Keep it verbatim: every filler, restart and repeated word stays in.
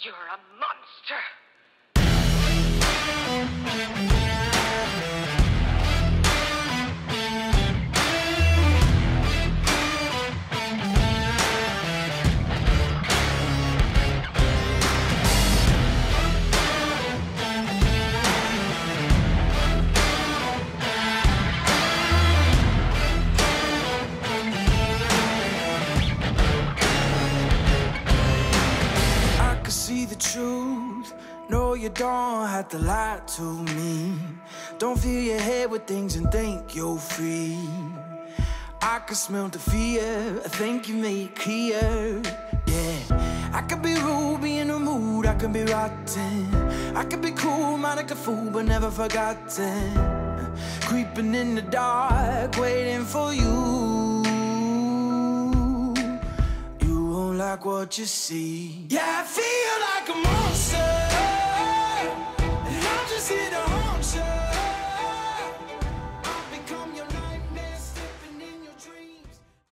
You're a monster! Truth, no, you don't have to lie to me. Don't fill your head with things and think you're free. I can smell the fear, I think you made clear. Yeah, I could be rude, be in a mood, I could be rotten. I could be cool, mind like a fool, but never forgotten. Creeping in the dark, waiting for you. You won't like what you see. Yeah, I feel